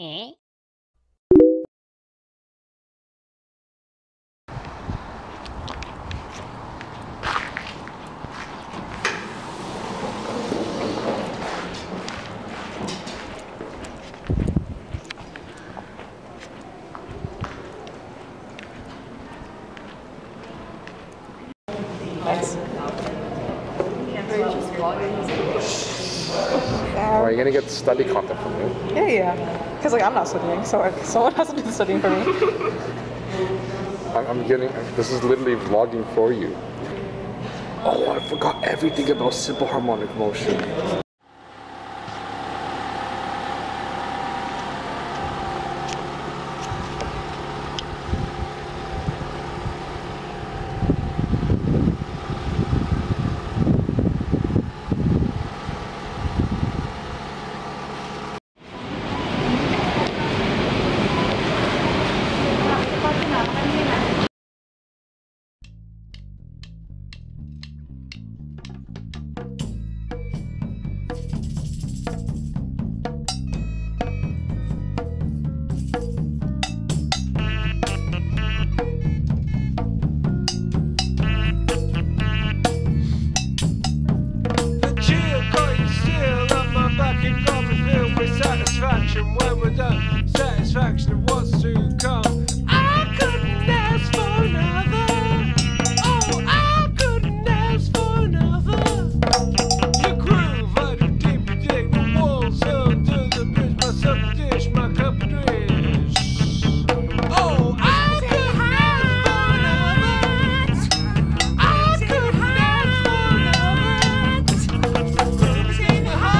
诶？Thanks. Are you gonna get study content from me? Yeah. Because I'm not studying, so someone has to do the studying for me. This is literally vlogging for you. Oh, I forgot everything about simple harmonic motion. When we're done, satisfaction was to come. I couldn't ask for another. Oh, I couldn't ask for another. You groove, I do deep dig the walls, so do the bridge, my supper dish, my cup of dish. Oh, I couldn't ask for another. I couldn't ask for another. Groove's in the heart.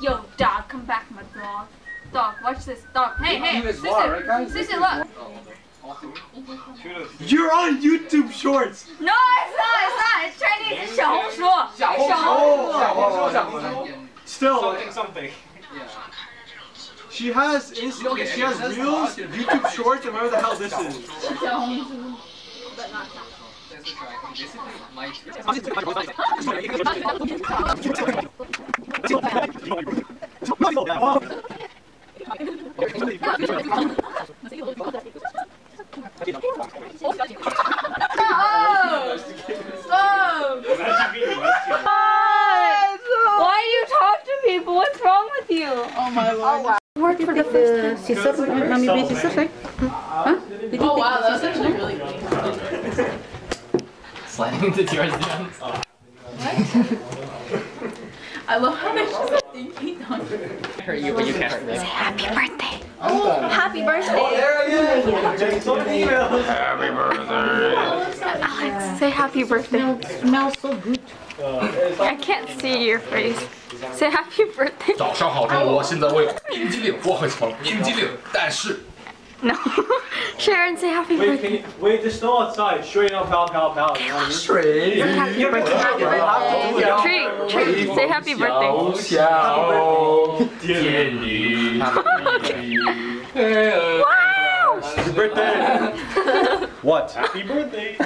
Yo, dog, come back, my dog. Dog, watch this. Dog, hey, sister, right, guys? Sister, look. You're on YouTube Shorts. No, it's not. It's Chinese. It's 小红书. Still, something. Yeah. She has Instagram. She has Reels, YouTube Shorts, and whatever the hell this is. But not. Oh! my lord. Oh, wow. Worked for the sister. Mommy, baby sister, right? Huh? Oh, wow, that's actually really good. Sliding into tears down. What? I love how they're just thinking on you, but you can't. Say happy birthday. Oh, happy birthday. Oh, there he is. Happy birthday. Alex, say happy birthday. It smells so good. I can't see your face. Say happy birthday. 早上好，我现在为冰激凌，我很喜欢冰激凌，但是。No, Sharon, say happy birthday. Wait, there's snow outside. Sure, you know, pow, pow, pow. Happy birthday. Tree, say happy birthday. Wow! Happy birthday. What? Happy birthday.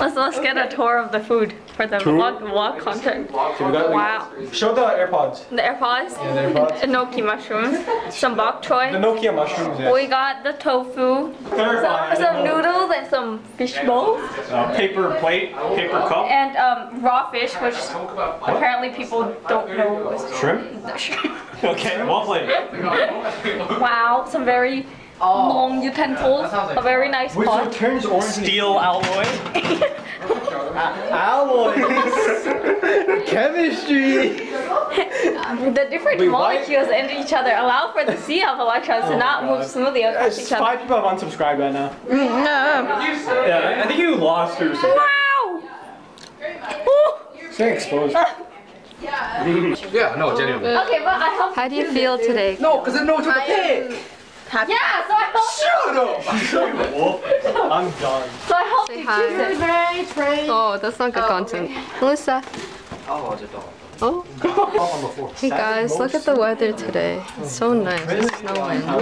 Let's get a tour of the food for the vlog content. Wow. Show the AirPods. The AirPods? Yeah, the AirPods. Enoki mushrooms. Some bok choy. The Nokia mushrooms, yes. We got the tofu. Some noodles and some fish bowls. Paper plate, paper cup. And raw fish, which apparently people don't know. Shrimp? Shrimp. Okay, one plate. Wow, some very... long utensils, like a very nice pot. Turns orange steel alloy. Alloys! Chemistry! The different molecules in each other allow for the sea of electrons to not move smoothly across each other. 5 people have unsubscribed right now. No. Yeah, I think you lost her. Wow! Stay exposed. Yeah, no, genuinely. Okay, but I hope. How do you feel today? No, because I know it's a pig! Happy. Yeah, so I hope. Shut up! I'm done. So I hope you choose it. Oh, that's not good content. Okay. Melissa. Oh, it's a dog. Oh. Hey guys, look at the weather today. It's so nice. It's snowing. Whoa.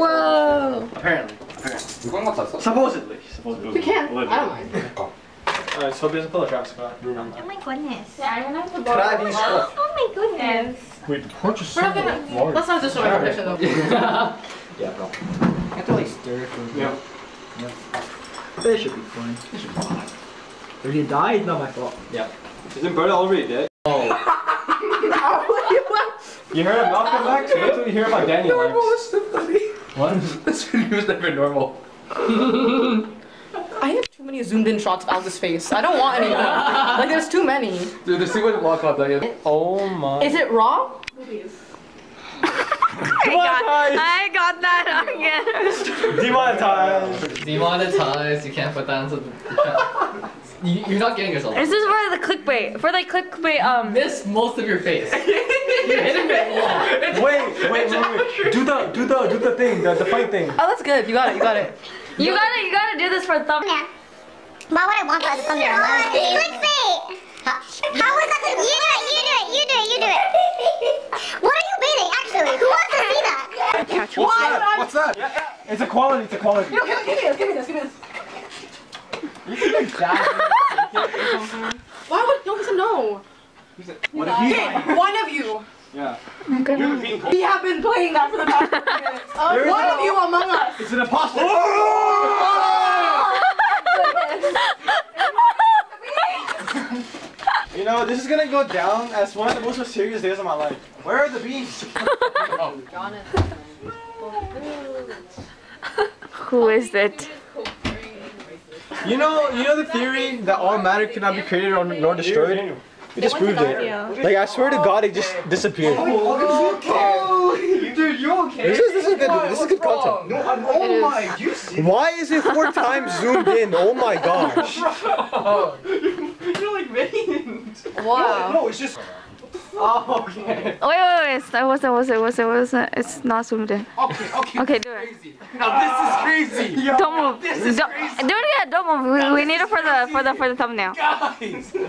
Whoa. Apparently. Supposedly. You can't. I don't mind. Alright, so there's a pillow trap spot. Remember. Oh my goodness. Yeah, I remember the stuff. Oh my goodness. Wait, the porch is so large. That's not just my tradition though. Yeah, bro. I have to like stir it for a bit. Yeah. This should be fun. This should be fun. If he died, not my fault. Yeah. Isn't Berta already dead? Oh. You heard about Malcolm X? Wait till you hear about Daniel X. Normal is simply. What? This video was never normal. I have too many zoomed in shots of Alex's face. I don't want any more. Like, there's too many. Dude, the sequence walk up, like, oh my. Is it raw? Please. I got that again. Demonetized. Demonetized. You can't put that into the. You're not getting yourself. This is for the clickbait. For the clickbait, miss most of your face. Wait. Do the thing, the fight thing. Oh, that's good. You got it. You gotta do this for a thumbnail. Why would I want that as a thumbnail? Clickbait! How was that? You do it! What are you baiting, actually? Who wants to see that? Catch what? What's that? Yeah. It's a quality, No, give me this. You should have died. Why would no person know? What if you okay, one of you. Yeah. We have been playing that for the past 2 minutes. One of you among us. It's an imposter. You know, this is gonna go down as one of the most serious days of my life. Where are the bees? Who is it? You know the theory that all matter cannot be created or nor destroyed? It just proved it. Like, I swear to God, it just disappeared. Dude, you okay? This is good content. No, oh my, you see? Why is it 4 times zoomed in? Oh my gosh. You're like vacant. Wow. No, it's just... Oh, okay. Wait. That wasn't. It's not zoomed in. Okay, do it. Crazy. Now this is crazy. Yo, don't move. This is crazy. Do it again. Don't move. We need it for the thumbnail. Guys. Yo.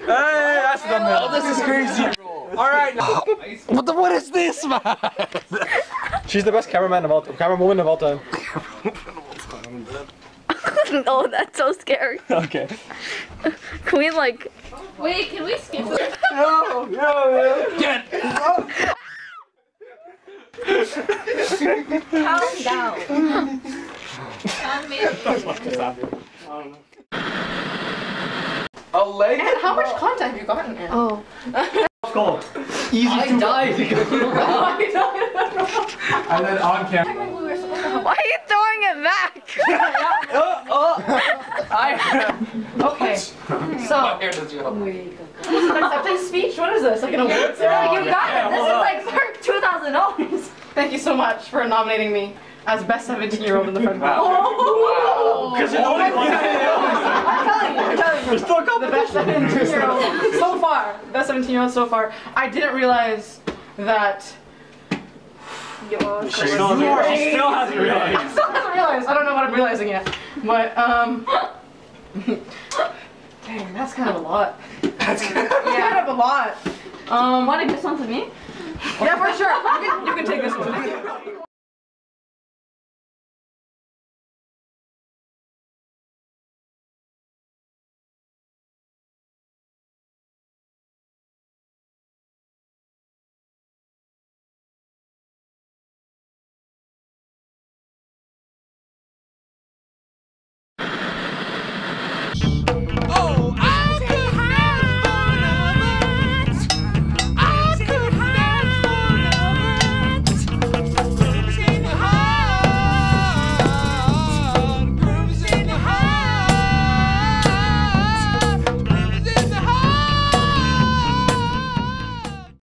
Hey, that's the thumbnail. This is crazy. All right. Now. What is this, man? She's the best camerawoman of all time. Oh, that's so scary. Okay. Can we like? Wait, can we skip it? No. Get up! Calm down. Calm down. A leg? And how much content have you gotten in? Oh. It's called Easy to Died. And then on camera. Why are you throwing it back? Okay. So here's the deal. This is an accepting speech? What is this? Like an award ceremony? You got it. This is like $2,000. Thank you so much for nominating me as best 17-year-old in the friend group. Oh! Because it's only one. I'm telling you. Still a couple. The best 17-year-old so far. Best 17-year-old so far. I didn't realize that. She still hasn't realized. She still hasn't realized. I don't know what I'm realizing yet. But, dang, that's kind of a lot. That's kind of a lot. Want to give this one to me? Yeah, for sure. You can take this one.